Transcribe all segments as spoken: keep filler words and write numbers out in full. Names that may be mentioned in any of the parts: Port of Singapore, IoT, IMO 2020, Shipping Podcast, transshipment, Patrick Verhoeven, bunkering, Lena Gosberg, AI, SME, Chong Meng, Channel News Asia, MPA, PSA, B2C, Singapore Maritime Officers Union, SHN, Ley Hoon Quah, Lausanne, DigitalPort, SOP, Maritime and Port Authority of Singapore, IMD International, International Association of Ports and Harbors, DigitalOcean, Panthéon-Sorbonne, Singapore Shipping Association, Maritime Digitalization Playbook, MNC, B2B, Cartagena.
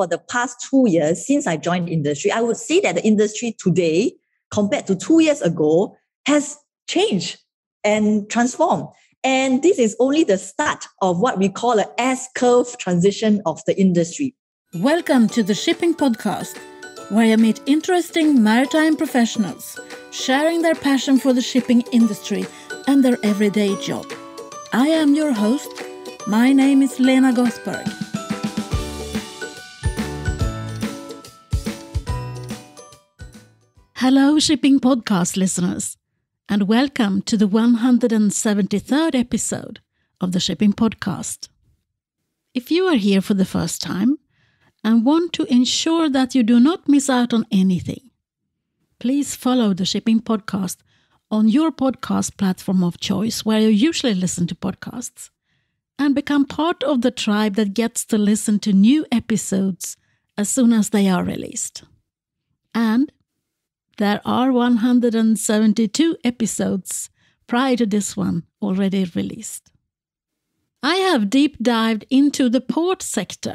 for the past two years since I joined the industry, I would say that the industry today, compared to two years ago, has changed and transformed. And this is only the start of what we call an S-curve transition of the industry. Welcome to the Shipping Podcast, where you meet interesting maritime professionals sharing their passion for the shipping industry and their everyday job. I am your host. My name is Lena Gosberg. Hello, Shipping Podcast listeners, and welcome to the one hundred seventy-third episode of the Shipping Podcast. If you are here for the first time and want to ensure that you do not miss out on anything, please follow the Shipping Podcast on your podcast platform of choice, where you usually listen to podcasts, and become part of the tribe that gets to listen to new episodes as soon as they are released. And there are one hundred seventy-two episodes prior to this one already released. I have deep dived into the port sector.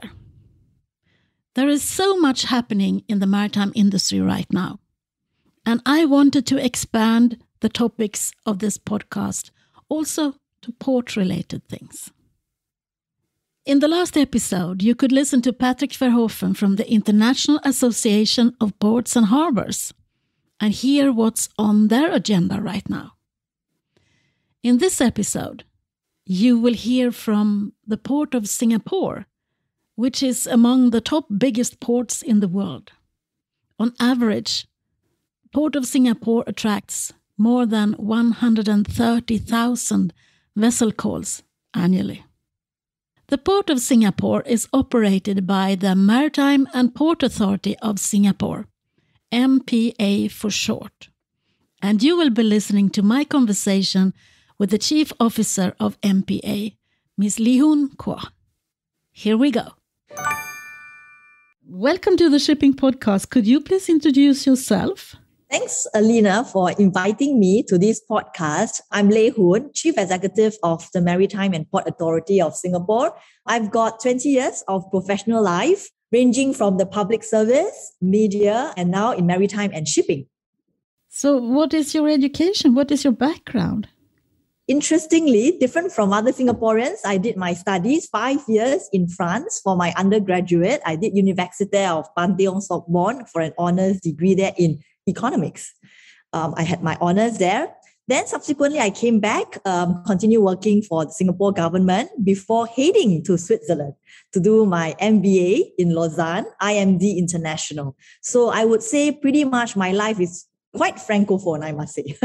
There is so much happening in the maritime industry right now, and I wanted to expand the topics of this podcast also to port-related things. In the last episode, you could listen to Patrick Verhoeven from the International Association of Ports and Harbors, and hear what's on their agenda right now. In this episode, you will hear from the Port of Singapore, which is among the top biggest ports in the world. On average, Port of Singapore attracts more than one hundred thirty thousand vessel calls annually. The Port of Singapore is operated by the Maritime and Port Authority of Singapore, M P A for short. And you will be listening to my conversation with the Chief Officer of M P A, Miz Ley Hoon Quah. Here we go. Welcome to the Shipping Podcast. Could you please introduce yourself? Thanks, Alina, for inviting me to this podcast. I'm Ley Hoon, Chief Executive of the Maritime and Port Authority of Singapore. I've got twenty years of professional life, ranging from the public service, media, and now in maritime and shipping. So what is your education? What is your background? Interestingly, different from other Singaporeans, I did my studies five years in France for my undergraduate. I did Université of Panthéon-Sorbonne for an honours degree there in economics. Um, I had my honours there. Then subsequently, I came back, um, continued working for the Singapore government before heading to Switzerland to do my M B A in Lausanne, I M D International. So I would say pretty much my life is quite francophone, I must say.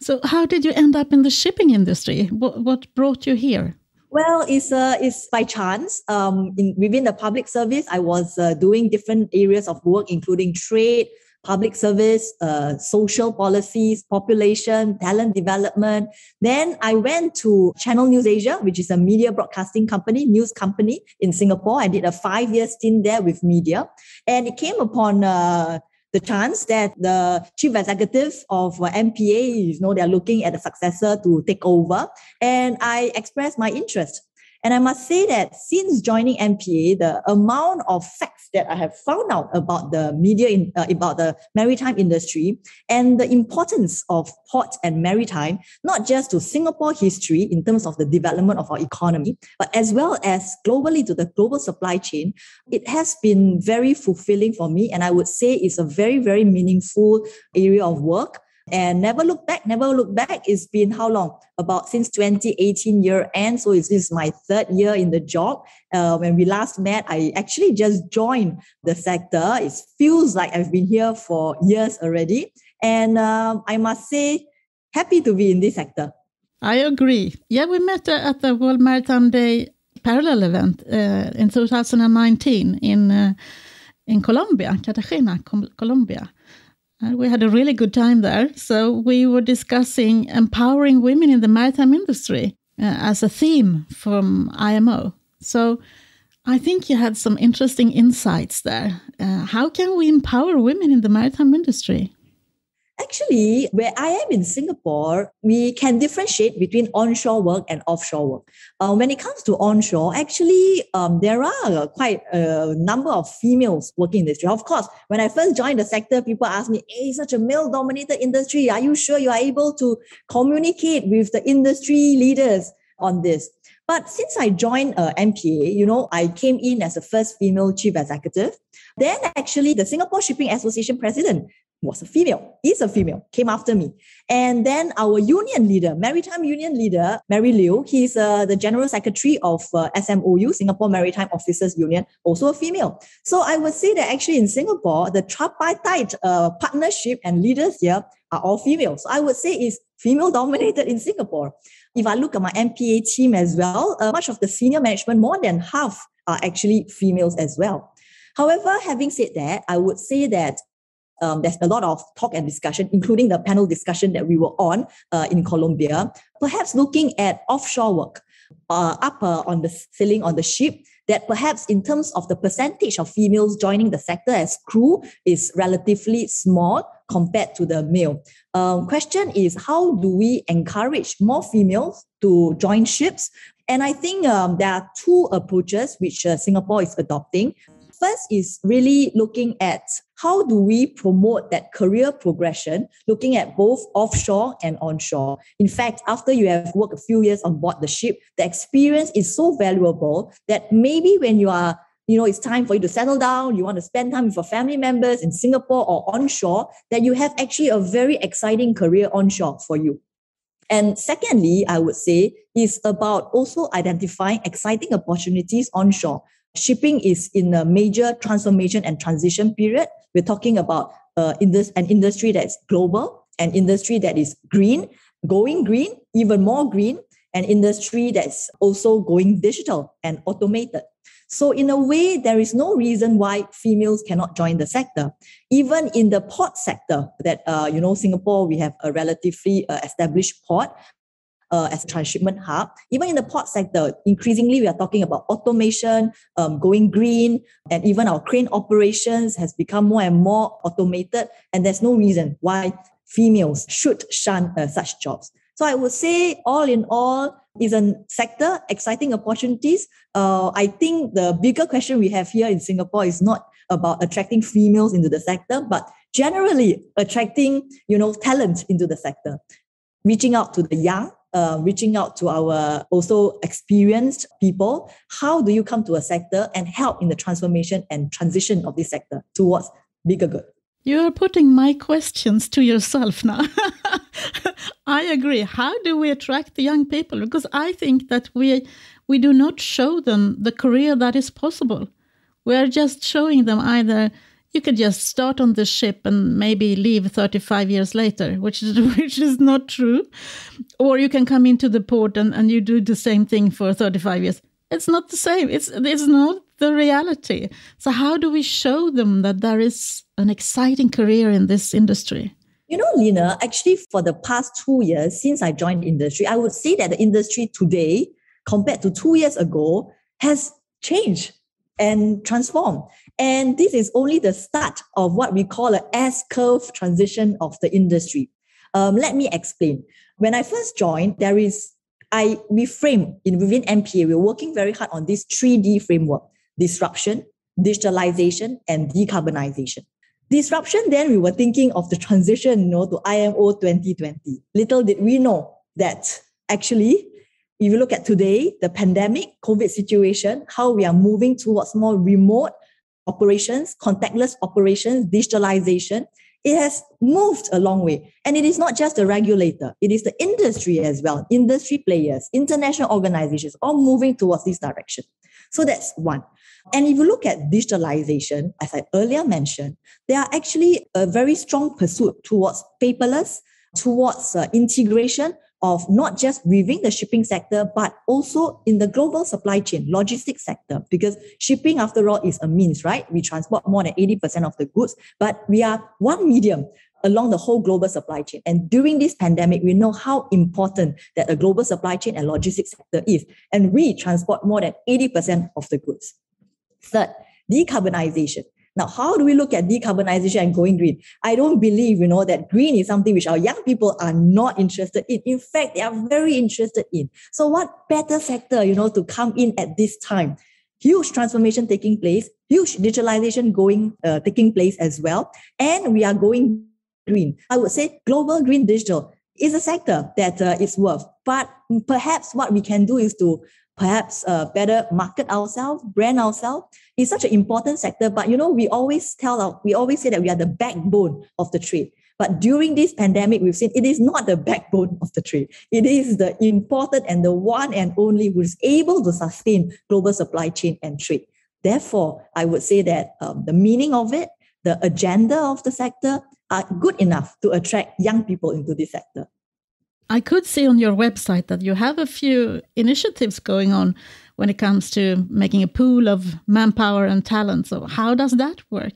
So how did you end up in the shipping industry? What, what brought you here? Well, it's uh, it's by chance. Um, in, within the public service, I was uh, doing different areas of work, including trade, public service, uh, social policies, population, talent development. Then I went to Channel News Asia, which is a media broadcasting company, news company in Singapore. I did a five-year stint there with media. And it came upon uh, the chance that the chief executive of M P A, you know, they're looking at a successor to take over. And I expressed my interest. And I must say that since joining M P A, the amount of facts that I have found out about the media, in, uh, about the maritime industry and the importance of port and maritime, not just to Singapore history in terms of the development of our economy, but as well as globally to the global supply chain, it has been very fulfilling for me. And I would say it's a very, very meaningful area of work. And never look back, never look back. It's been how long? About since twenty eighteen year end. So this is my third year in the job. Uh, when we last met, I actually just joined the sector. It feels like I've been here for years already. And um, I must say, happy to be in this sector. I agree. Yeah, we met uh, at the World Maritime Day parallel event uh, in two thousand nineteen in, uh, in Colombia, Cartagena, Com- Colombia. We had a really good time there. So we were discussing empowering women in the maritime industry uh, as a theme from I M O. So I think you had some interesting insights there. Uh, how can we empower women in the maritime industry? Actually, where I am in Singapore, we can differentiate between onshore work and offshore work. Uh, when it comes to onshore, actually, um, there are quite a number of females working in the industry. Of course, when I first joined the sector, people asked me, hey, such a male-dominated industry, are you sure you are able to communicate with the industry leaders on this? But since I joined uh, M P A, you know, I came in as the first female chief executive. Then actually, the Singapore Shipping Association president was a female, is a female, came after me. And then our union leader, maritime union leader, Mary Liew, he's uh, the general secretary of uh, S M O U, Singapore Maritime Officers Union, also a female. So I would say that actually in Singapore, the tripartite uh, partnership and leaders here are all females. So I would say it's female-dominated in Singapore. If I look at my M P A team as well, uh, much of the senior management, more than half are actually females as well. However, having said that, I would say that Um, there's a lot of talk and discussion, including the panel discussion that we were on uh, in Colombia, perhaps looking at offshore work uh, up uh, on the sailing on the ship, that perhaps in terms of the percentage of females joining the sector as crew is relatively small compared to the male. Um, question is, how do we encourage more females to join ships? And I think um, there are two approaches which uh, Singapore is adopting. First is really looking at how do we promote that career progression, looking at both offshore and onshore. In fact, after you have worked a few years on board the ship, the experience is so valuable that maybe when you are, you know, it's time for you to settle down, you want to spend time with your family members in Singapore or onshore, that you have actually a very exciting career onshore for you. And secondly, I would say, is about also identifying exciting opportunities onshore. Shipping is in a major transformation and transition period. We're talking about uh, in this, an industry that's global, an industry that is green, going green, even more green, an industry that's also going digital and automated. So in a way, there is no reason why females cannot join the sector. Even in the port sector that, uh, you know, Singapore, we have a relatively uh, established port. Uh, as a transshipment hub, even in the port sector, increasingly we are talking about automation, um, going green, and even our crane operations has become more and more automated, and there's no reason why females should shun uh, such jobs. So I would say all in all, is a sector, exciting opportunities. Uh, I think the bigger question we have here in Singapore is not about attracting females into the sector, but generally attracting, you know, talent into the sector, reaching out to the young, Uh, reaching out to our also experienced people. How do you come to a sector and help in the transformation and transition of this sector towards bigger good? You're putting my questions to yourself now. I agree. How do we attract the young people? Because I think that we we do not show them the career that is possible. We're just showing them either you could just start on the ship and maybe leave thirty-five years later, which is which is not true. Or you can come into the port and, and you do the same thing for thirty-five years. It's not the same. It's, it's not the reality. So how do we show them that there is an exciting career in this industry? You know, Lena, actually for the past two years since I joined the industry, I would say that the industry today, compared to two years ago, has changed and transform. And this is only the start of what we call an S-curve transition of the industry. Um, let me explain. When I first joined, there is, I we frame in within M P A, we're working very hard on this three D framework: disruption, digitalization, and decarbonization. Disruption, then we were thinking of the transition, you know, to I M O twenty twenty. Little did we know that actually, if you look at today, the pandemic, COVID situation, how we are moving towards more remote operations, contactless operations, digitalization, it has moved a long way. And it is not just the regulator, it is the industry as well, industry players, international organizations, all moving towards this direction. So that's one. And if you look at digitalization, as I earlier mentioned, there are actually a very strong pursuit towards paperless, towards uh, integration, of not just within the shipping sector, but also in the global supply chain, logistics sector, because shipping, after all, is a means, right? We transport more than eighty percent of the goods, but we are one medium along the whole global supply chain. And during this pandemic, we know how important that the global supply chain and logistics sector is. And we transport more than eighty percent of the goods. Third, decarbonization. Now, how do we look at decarbonization and going green? I don't believe, you know, that green is something which our young people are not interested in. In fact, they are very interested in. So what better sector, you know, to come in at this time? Huge transformation taking place, huge digitalization going, uh, taking place as well. And we are going green. I would say global green digital is a sector that uh, is worth. But perhaps what we can do is to perhaps uh, better market ourselves, brand ourselves. It's such an important sector. But, you know, we always tell, our, we always say that we are the backbone of the trade. But during this pandemic, we've seen it is not the backbone of the trade. It is the important and the one and only who is able to sustain global supply chain and trade. Therefore, I would say that um, the meaning of it, the agenda of the sector are good enough to attract young people into this sector. I could see on your website that you have a few initiatives going on when it comes to making a pool of manpower and talent. So how does that work?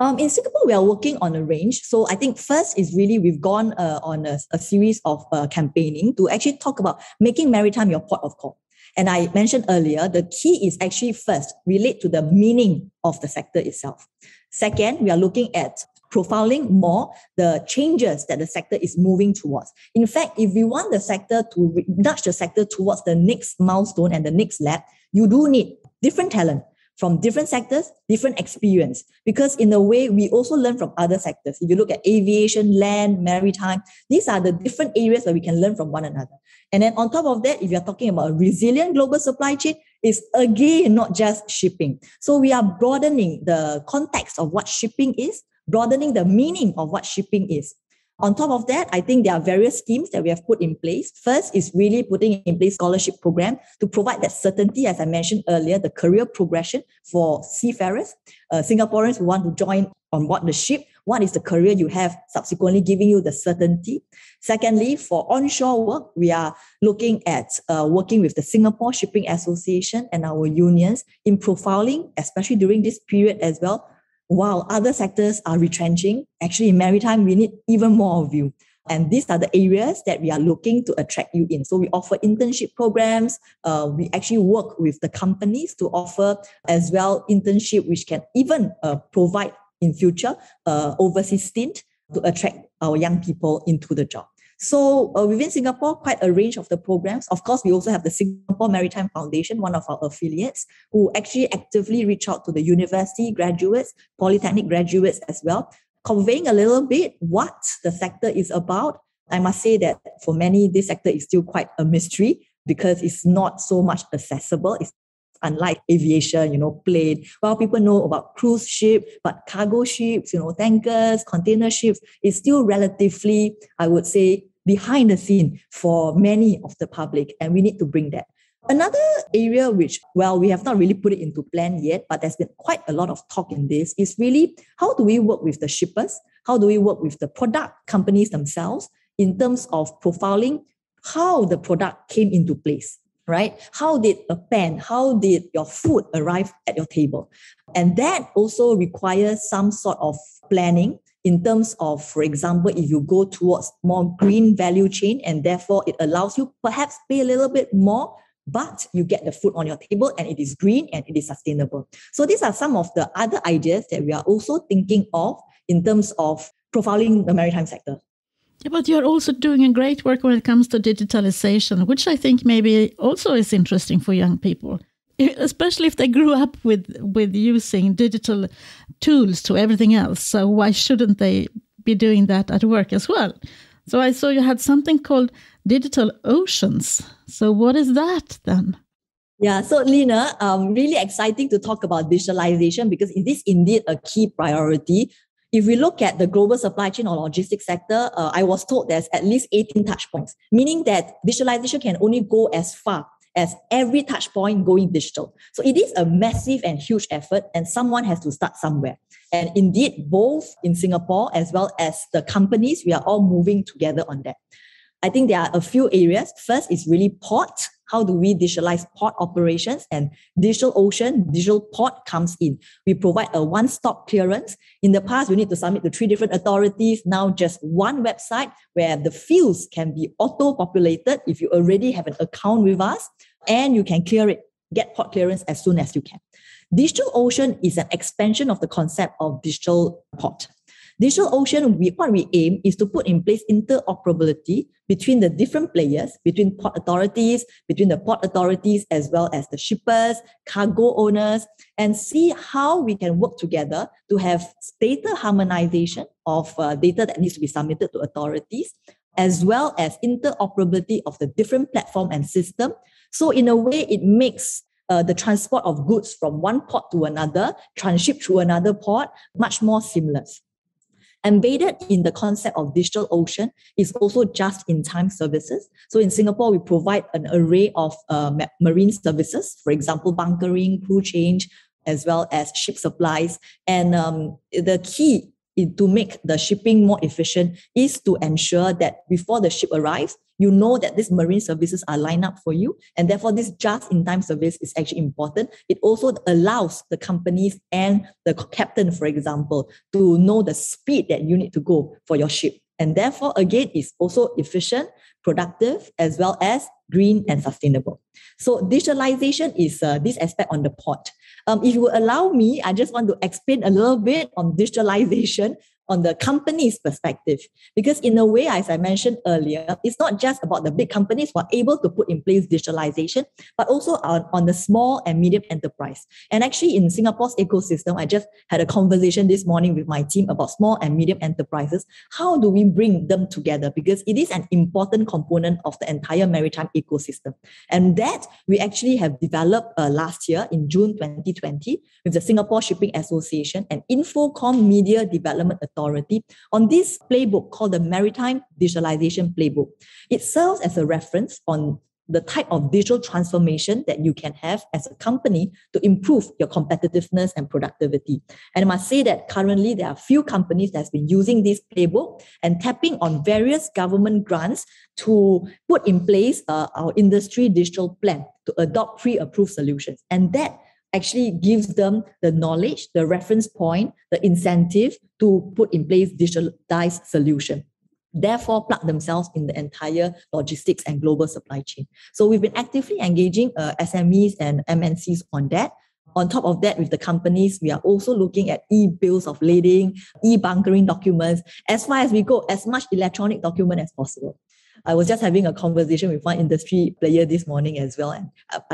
Um, in Singapore, we are working on a range. So I think first is really we've gone uh, on a, a series of uh, campaigning to actually talk about making maritime your port of call. And I mentioned earlier, the key is actually first relate to the meaning of the sector itself. Second, we are looking at profiling more the changes that the sector is moving towards. In fact, if we want the sector to nudge the sector towards the next milestone and the next lap, you do need different talent from different sectors, different experience. Because in a way, we also learn from other sectors. If you look at aviation, land, maritime, these are the different areas where we can learn from one another. And then on top of that, if you're talking about a resilient global supply chain, it's again not just shipping. So we are broadening the context of what shipping is, broadening the meaning of what shipping is. On top of that, I think there are various schemes that we have put in place. First is really putting in place scholarship program to provide that certainty, as I mentioned earlier, the career progression for seafarers, uh, Singaporeans who want to join on board the ship. What is the career you have subsequently giving you the certainty? Secondly, for onshore work, we are looking at uh, working with the Singapore Shipping Association and our unions in profiling, especially during this period as well. While other sectors are retrenching, actually in maritime, we need even more of you. And these are the areas that we are looking to attract you in. So we offer internship programs. Uh, we actually work with the companies to offer as well internship, which can even uh, provide in future uh, overseas stint to attract our young people into the job. So uh, within Singapore, quite a range of the programs. Of course, we also have the Singapore Maritime Foundation, one of our affiliates, who actually actively reach out to the university graduates, polytechnic graduates as well, conveying a little bit what the sector is about. I must say that for many, this sector is still quite a mystery because it's not so much accessible. It's unlike aviation, you know, plane. While people know about cruise ship, but cargo ships, you know, tankers, container ships is still relatively, I would say, behind the scene for many of the public. And we need to bring that. Another area which, well, we have not really put it into plan yet, but there's been quite a lot of talk in this is really how do we work with the shippers? How do we work with the product companies themselves in terms of profiling how the product came into place? Right? How did a pen, how did your food arrive at your table? And that also requires some sort of planning in terms of, for example, if you go towards more green value chain and therefore it allows you perhaps pay a little bit more, but you get the food on your table and it is green and it is sustainable. So these are some of the other ideas that we are also thinking of in terms of profiling the maritime sector. Yeah, but you're also doing a great work when it comes to digitalization, which I think maybe also is interesting for young people, especially if they grew up with, with using digital tools to everything else. So why shouldn't they be doing that at work as well? So I saw you had something called DigitalOcean. So what is that then? Yeah, so Lena, um, really exciting to talk about digitalization because it is indeed a key priority. If we look at the global supply chain or logistics sector, uh, I was told there's at least eighteen touch points, meaning that digitalization can only go as far as every touch point going digital. So it is a massive and huge effort, and someone has to start somewhere. And indeed, both in Singapore as well as the companies, we are all moving together on that. I think there are a few areas. First is really port. How do we digitalize port operations? And DigitalOcean, DigitalPort comes in. We provide a one-stop clearance. In the past, we need to submit to three different authorities. Now just one website where the fields can be auto-populated if you already have an account with us and you can clear it, get port clearance as soon as you can. DigitalOcean is an expansion of the concept of digital port. DigitalOcean, we, what we aim is to put in place interoperability between the different players, between port authorities, between the port authorities, as well as the shippers, cargo owners, and see how we can work together to have data harmonization of uh, data that needs to be submitted to authorities, as well as interoperability of the different platform and system. So in a way, it makes Uh, the transport of goods from one port to another, transship through another port, much more seamless. Embedded in the concept of DigitalOcean is also just-in-time services. So in Singapore, we provide an array of uh, marine services, for example, bunkering, crew change, as well as ship supplies. And um, the key to make the shipping more efficient is to ensure that before the ship arrives, you know that these marine services are lined up for you, and therefore this just-in-time service is actually important. It also allows the companies and the captain, for example, to know the speed that you need to go for your ship. And therefore, again, it's also efficient, productive, as well as green and sustainable. So digitalization is uh, this aspect on the port. Um, if you will allow me, I just want to explain a little bit on digitalization on the company's perspective. Because in a way, as I mentioned earlier, it's not just about the big companies who are able to put in place digitalization, but also on, on the small and medium enterprise. And actually in Singapore's ecosystem, I just had a conversation this morning with my team about small and medium enterprises. How do we bring them together? Because it is an important component of the entire maritime ecosystem. And that we actually have developed uh, last year in June twenty twenty with the Singapore Shipping Association and Infocom Media Development Authority on this playbook called the Maritime Digitalization Playbook. It serves as a reference on the type of digital transformation that you can have as a company to improve your competitiveness and productivity. And I must say that currently there are few companies that have been using this playbook and tapping on various government grants to put in place uh, our industry digital plan to adopt pre-approved solutions. And that actually gives them the knowledge, the reference point, the incentive to put in place digitalized solution. Therefore, plug themselves in the entire logistics and global supply chain. So we've been actively engaging uh, S M Es and M N Cs on that. On top of that, with the companies, we are also looking at e-bills of lading, e-bunkering documents, as far as we go, as much electronic document as possible. I was just having a conversation with one industry player this morning as well. And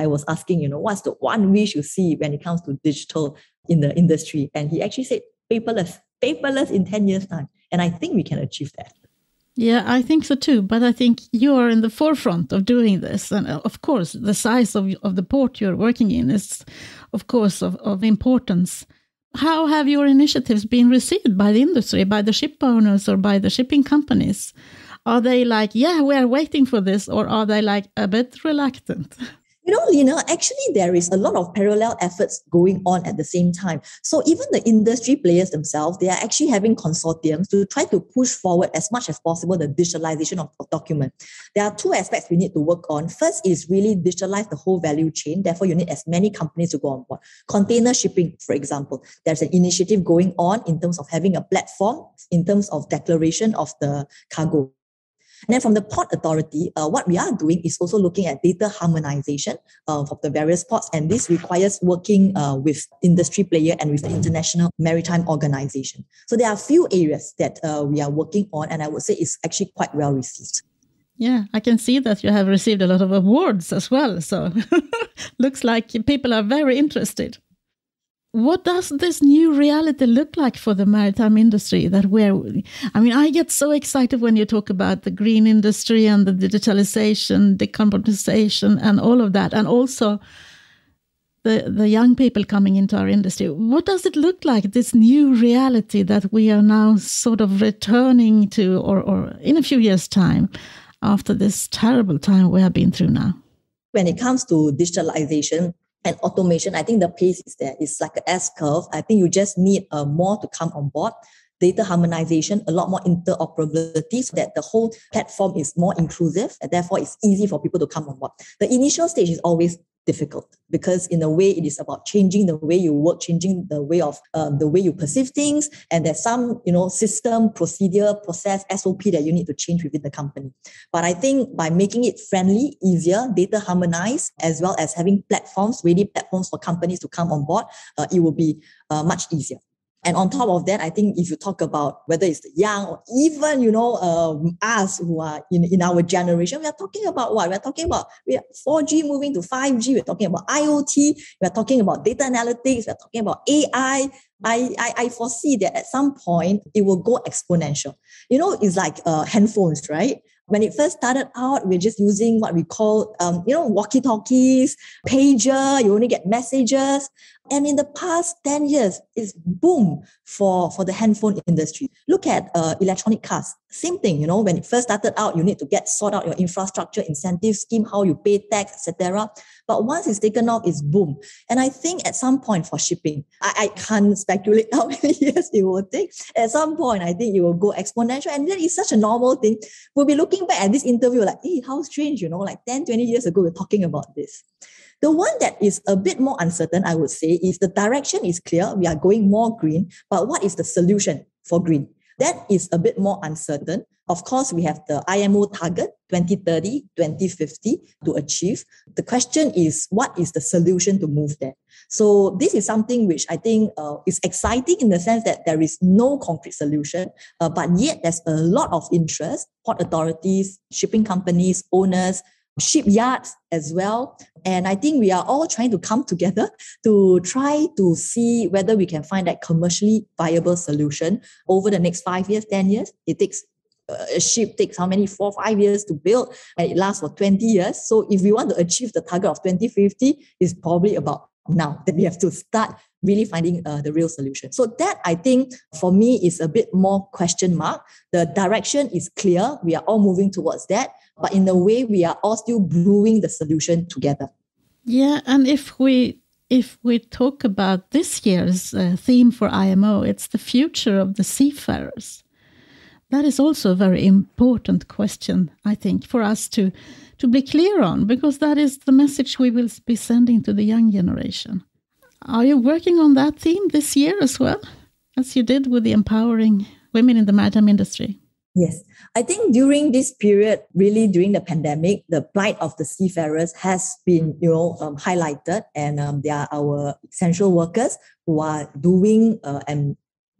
I was asking, you know, what's the one wish you see when it comes to digital in the industry? And he actually said, paperless, paperless in ten years time. And I think we can achieve that. Yeah, I think so too. But I think you are in the forefront of doing this. And of course, the size of, of the port you're working in is, of course, of, of importance. How have your initiatives been received by the industry, by the ship owners or by the shipping companies? Are they like, yeah, we are waiting for this, or are they like a bit reluctant? You know, Lena, actually there is a lot of parallel efforts going on at the same time. So even the industry players themselves, they are actually having consortiums to try to push forward as much as possible the digitalization of, of document. There are two aspects we need to work on. First is really digitalize the whole value chain. Therefore, you need as many companies to go on board. Container shipping, for example, there's an initiative going on in terms of having a platform in terms of declaration of the cargo. And then from the Port Authority, uh, what we are doing is also looking at data harmonization uh, of the various ports. And this requires working uh, with industry player and with the International Maritime Organization. So there are a few areas that uh, we are working on, and I would say it's actually quite well received. Yeah, I can see that you have received a lot of awards as well. So looks like people are very interested. What does this new reality look like for the maritime industry? That we're, I mean, I get so excited when you talk about the green industry and the digitalization, decarbonization and all of that. And also the, the young people coming into our industry. What does it look like, this new reality that we are now sort of returning to, or, or in a few years' time, after this terrible time we have been through now? When it comes to digitalization and automation, I think the pace is there. It's like an S-curve. I think you just need uh, more to come on board. Data harmonization, a lot more interoperability so that the whole platform is more inclusive and therefore it's easy for people to come on board. The initial stage is always difficult, because in a way it is about changing the way you work, changing the way of um, the way you perceive things, and there's some you know system, procedure, process, S O P that you need to change within the company. But I think by making it friendly, easier, data harmonized, as well as having platforms, ready platforms for companies to come on board, uh, it will be uh, much easier. And on top of that, I think if you talk about whether it's the young or even, you know, um, us who are in, in our generation, we are talking about what? We are talking about we are four G moving to five G. We're talking about IoT. We are talking about data analytics. We're talking about A I. I, I, I foresee that at some point it will go exponential. You know, it's like uh, handphones, right? When it first started out, we're just using what we call, um, you know, walkie-talkies, pager, you only get messages. And in the past ten years, it's boom for, for the handphone industry. Look at uh, electronic cars. Same thing, you know, when it first started out, you need to get sort out your infrastructure, incentive scheme, how you pay tax, et cetera. But once it's taken off, it's boom. And I think at some point for shipping, I, I can't speculate how many years it will take. At some point, I think it will go exponential. And that is such a normal thing. We'll be looking back at this interview like, hey, how strange, you know, like ten, twenty years ago, we're talking about this. The one that is a bit more uncertain, I would say, is the direction is clear. We are going more green, but what is the solution for green? That is a bit more uncertain. Of course, we have the I M O target twenty thirty, twenty fifty to achieve. The question is, what is the solution to move there? So this is something which I think uh, is exciting in the sense that there is no concrete solution, uh, but yet there's a lot of interest, port authorities, shipping companies, owners, shipyards as well. And I think we are all trying to come together to try to see whether we can find that commercially viable solution over the next five years, ten years. It takes uh, a ship takes how many, four, five years to build, and it lasts for twenty years. So if we want to achieve the target of twenty fifty, it's probably about now that we have to start really finding uh, the real solution. So that, I think, for me, is a bit more question mark. The direction is clear. We are all moving towards that. But in a way, we are all still brewing the solution together. Yeah, and if we if we talk about this year's uh, theme for I M O, it's the future of the seafarers. That is also a very important question, I think, for us to, to be clear on, because that is the message we will be sending to the young generation. Are you working on that theme this year as well, as you did with the empowering women in the maritime industry? Yes. I think during this period, really during the pandemic, the plight of the seafarers has been, you know, um, highlighted, and um, they are our essential workers who are doing uh, and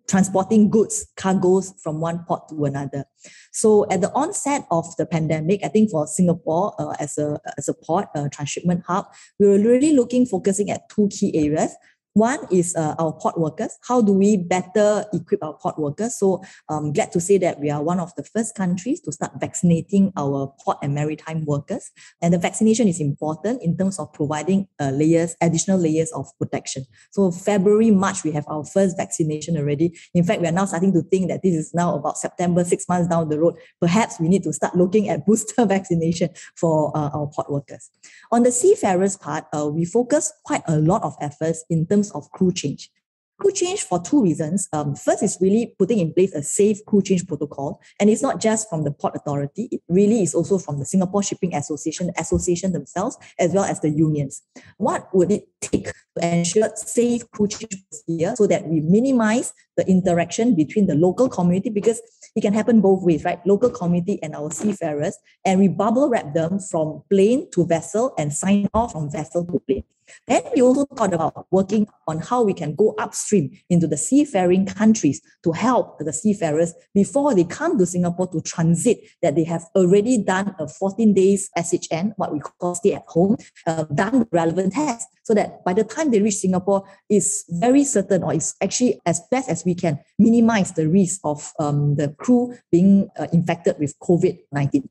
transporting goods, cargoes from one port to another. So at the onset of the pandemic, I think for Singapore uh, as a as a port, uh, transshipment hub, we were really looking, focusing at two key areas. One is uh, our port workers. How do we better equip our port workers? So I'm um, glad to say that we are one of the first countries to start vaccinating our port and maritime workers. And the vaccination is important in terms of providing uh, layers, additional layers of protection. So February, March, we have our first vaccination already. In fact, we are now starting to think that this is now about September, six months down the road. Perhaps we need to start looking at booster vaccination for uh, our port workers. On the seafarers part, uh, we focus quite a lot of efforts in terms of crew change. Crew change for two reasons. Um, first is really putting in place a safe crew change protocol. And it's not just from the Port Authority. It really is also from the Singapore Shipping Association, association themselves, as well as the unions. What would it take to ensure safe crew change procedure so that we minimize the interaction between the local community, because it can happen both ways, right? Local community and our seafarers, and we bubble wrap them from plane to vessel and sign off from vessel to plane. Then we also thought about working on how we can go upstream into the seafaring countries to help the seafarers before they come to Singapore to transit, that they have already done a fourteen days S H N, what we call stay at home, uh, done relevant tests, so that by the time they reach Singapore, it's very certain, or it's actually as best as we can minimize the risk of um, the crew being uh, infected with COVID nineteen.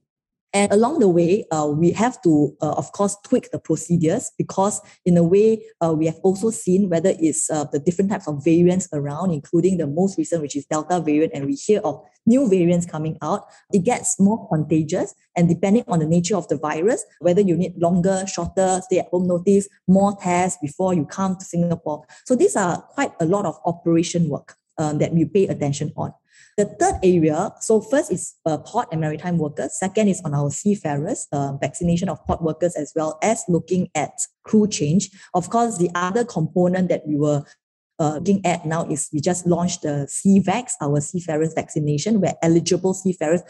And along the way, uh, we have to, uh, of course, tweak the procedures, because in a way, uh, we have also seen whether it's uh, the different types of variants around, including the most recent, which is Delta variant, and we hear of new variants coming out. It gets more contagious, and depending on the nature of the virus, whether you need longer, shorter stay-at-home notice, more tests before you come to Singapore. So these are quite a lot of operation work um, that we pay attention on. The third area, so first is uh, port and maritime workers. Second is on our seafarers, uh, vaccination of port workers, as well as looking at crew change. Of course, the other component that we were Uh, looking at now is we just launched the C VAX, our seafarers vaccination, where eligible seafarers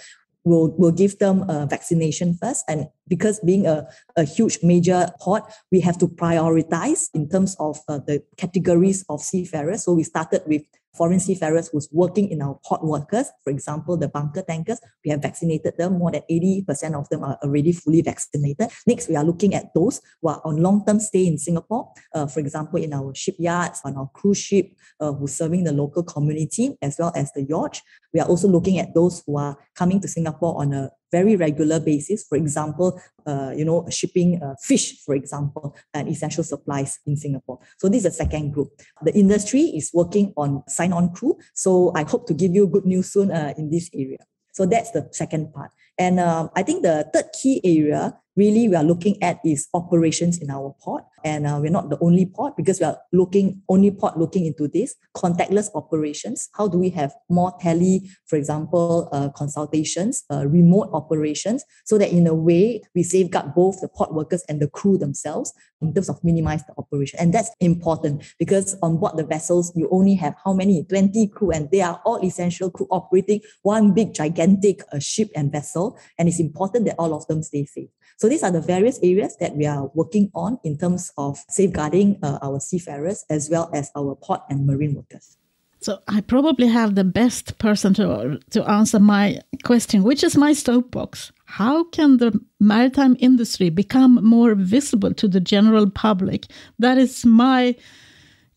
will will give them a vaccination first. And because being a, a huge major port, we have to prioritize in terms of uh, the categories of seafarers. So we started with foreign seafarers who's working in our port workers. For example, the bunker tankers, we have vaccinated them. More than eighty percent of them are already fully vaccinated. Next, we are looking at those who are on long-term stay in Singapore, uh, for example, in our shipyards, on our cruise ship, uh, who's serving the local community, as well as the yacht. We are also looking at those who are coming to Singapore on a very regular basis, for example, uh, you know, shipping uh, fish, for example, and essential supplies in Singapore. So this is the second group. The industry is working on sign-on crew. So I hope to give you good news soon uh, in this area. So that's the second part. And um, I think the third key area really we are looking at is operations in our port. And uh, we're not the only port because we are looking, only port looking into this, contactless operations. How do we have more tele, for example, uh, consultations, uh, remote operations, so that in a way we safeguard both the port workers and the crew themselves in terms of minimize the operation. And that's important because on board the vessels, you only have how many? twenty crew, and they are all essential crew operating one big gigantic uh, ship and vessel. And it's important that all of them stay safe. So these are the various areas that we are working on in terms of safeguarding uh, our seafarers as well as our port and marine workers. So I probably have the best person to, to answer my question, which is my soapbox. How can the maritime industry become more visible to the general public? That is my,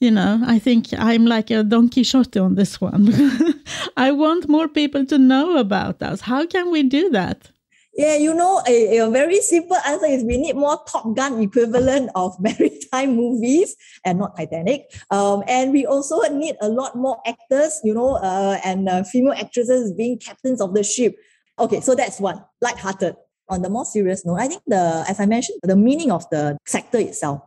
you know, I think I'm like a Don Quixote on this one. I want more people to know about us. How can we do that? Yeah, you know, a, a very simple answer is we need more Top Gun equivalent of maritime movies and not Titanic. Um, and we also need a lot more actors, you know, uh, and uh, female actresses being captains of the ship. Okay, so that's one, lighthearted. On the more serious note, I think the, as I mentioned, the meaning of the sector itself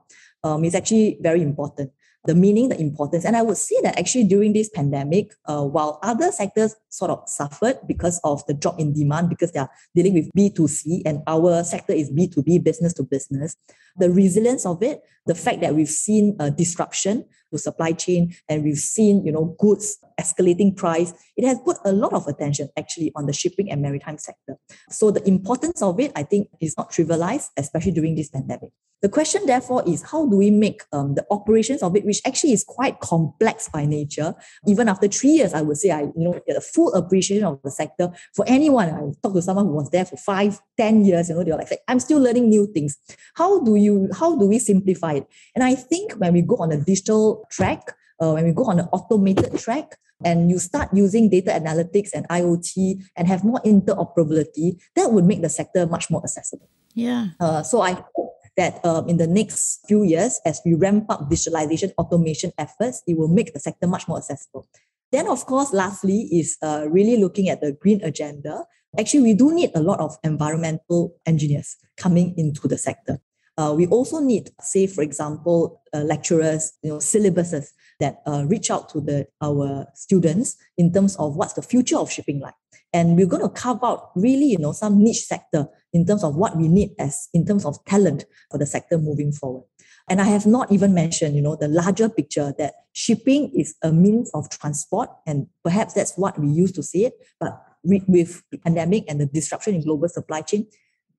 um, is actually very important. The meaning, the importance. And I would say that actually during this pandemic, uh, while other sectors sort of suffered because of the drop in demand, because they are dealing with B two C and our sector is B two B, business to business, the resilience of it, the fact that we've seen a disruption to supply chain and we've seen, you know, goods escalating price, it has put a lot of attention actually on the shipping and maritime sector. So the importance of it, I think, is not trivialized, especially during this pandemic. The question, therefore, is how do we make um, the operations of it, which actually is quite complex by nature. Even after three years, I would say I, you know, get a full appreciation of the sector. For anyone, I talked to someone who was there for five, ten years, you know, they're like, I'm still learning new things. How do you, how do we simplify it? And I think when we go on a digital track, uh, when we go on an automated track, and you start using data analytics and I O T and have more interoperability, that would make the sector much more accessible. Yeah. Uh, so I hope that um, in the next few years, as we ramp up digitalization automation efforts, it will make the sector much more accessible. Then, of course, lastly, is uh, really looking at the green agenda. Actually, we do need a lot of environmental engineers coming into the sector. Uh, we also need, say, for example, uh, lecturers, you know, syllabuses that uh, reach out to the our students in terms of what's the future of shipping like. And we're going to carve out really, you know, some niche sector in terms of what we need as in terms of talent for the sector moving forward. And I have not even mentioned, you know, the larger picture that shipping is a means of transport. And perhaps that's what we used to see it. But with the pandemic and the disruption in global supply chain,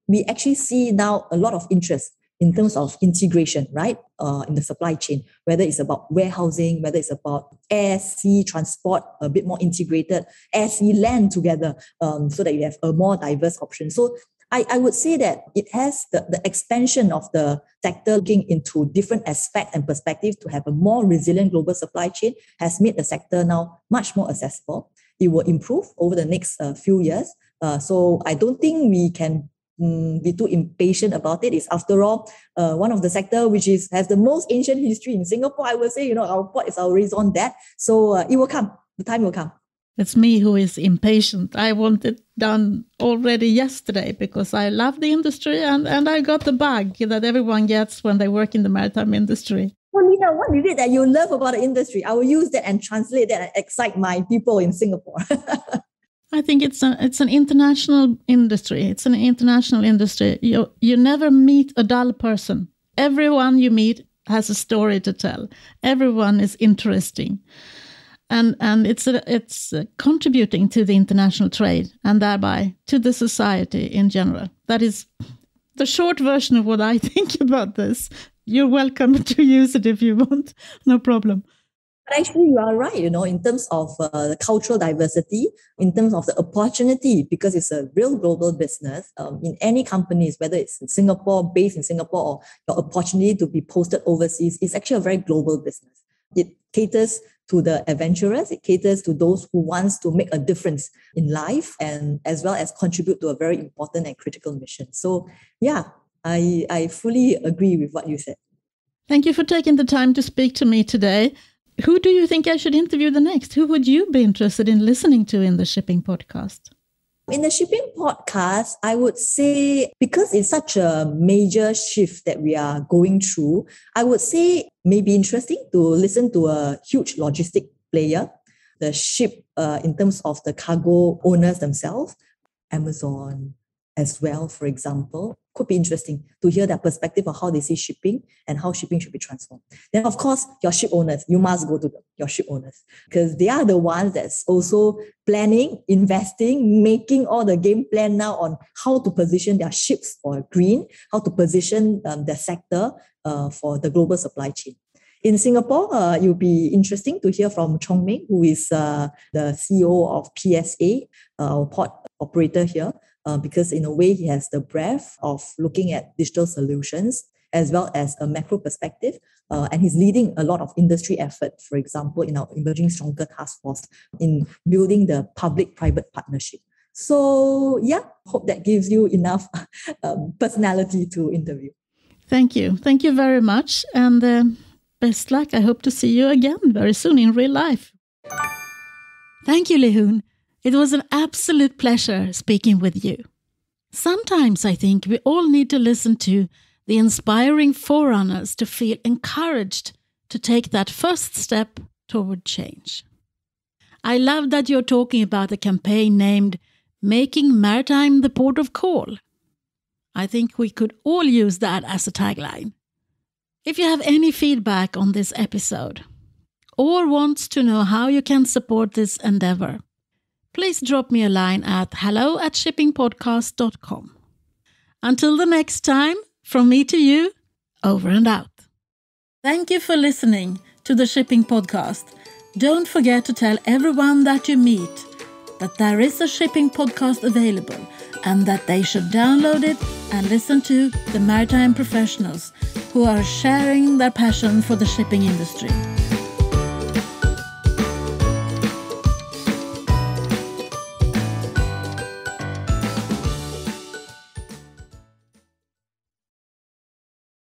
we actually see now a lot of interest in terms of integration, right, uh, in the supply chain, whether it's about warehousing, whether it's about air, sea transport, a bit more integrated, air, sea, land together, um, so that you have a more diverse option. So I, I would say that it has the, the expansion of the sector looking into different aspects and perspectives to have a more resilient global supply chain has made the sector now much more accessible. It will improve over the next uh, few years. Uh, so I don't think we can Mm, be too impatient about it. It's after all uh, one of the sector which is has the most ancient history in Singapore. I would say, you know, our port is our raison d'etre. So uh, it will come. The time will come. It's me who is impatient. I want it done already yesterday because I love the industry and, and I got the bug that everyone gets when they work in the maritime industry. Well, Lena, what is it that you love about the industry? I will use that and translate that and excite my people in Singapore. I think it's an it's an international industry. It's an international industry. You you never meet a dull person. Everyone you meet has a story to tell. Everyone is interesting, and and it's a, it's a contributing to the international trade and thereby to the society in general. That is the short version of what I think about this. You're welcome to use it if you want. No problem. But actually, you are right, you know, in terms of uh, the cultural diversity, in terms of the opportunity, because it's a real global business um, in any companies, whether it's in Singapore, based in Singapore, or your opportunity to be posted overseas, it's actually a very global business. It caters to the adventurous, it caters to those who wants to make a difference in life and as well as contribute to a very important and critical mission. So yeah, I, I fully agree with what you said. Thank you for taking the time to speak to me today. Who do you think I should interview the next? Who would you be interested in listening to in the Shipping Podcast? In the Shipping Podcast, I would say, because it's such a major shift that we are going through, I would say maybe interesting to listen to a huge logistic player, the ship uh, in terms of the cargo owners themselves, Amazon as well, for example. Could be interesting to hear their perspective of how they see shipping and how shipping should be transformed. Then, of course, your ship owners, you must go to them, your ship owners, because they are the ones that's also planning, investing, making all the game plan now on how to position their ships for green, how to position um, their sector uh, for the global supply chain. In Singapore, uh, it will be interesting to hear from Chong Meng, who is uh, the C E O of P S A, uh, our port operator here, Uh, because in a way, he has the breadth of looking at digital solutions as well as a macro perspective. Uh, and he's leading a lot of industry effort, for example, in our Emerging Stronger Task Force in building the public-private partnership. So yeah, hope that gives you enough um, personality to interview. Thank you. Thank you very much. And uh, best luck. I hope to see you again very soon in real life. Thank you, Ley Hoon. It was an absolute pleasure speaking with you. Sometimes I think we all need to listen to the inspiring forerunners to feel encouraged to take that first step toward change. I love that you're talking about a campaign named Making Maritime the Port of Call. I think we could all use that as a tagline. If you have any feedback on this episode or want to know how you can support this endeavor, please drop me a line at hello at shippingpodcast.com. Until the next time, from me to you, over and out. Thank you for listening to the Shipping Podcast. Don't forget to tell everyone that you meet that there is a Shipping Podcast available and that they should download it and listen to the maritime professionals who are sharing their passion for the shipping industry.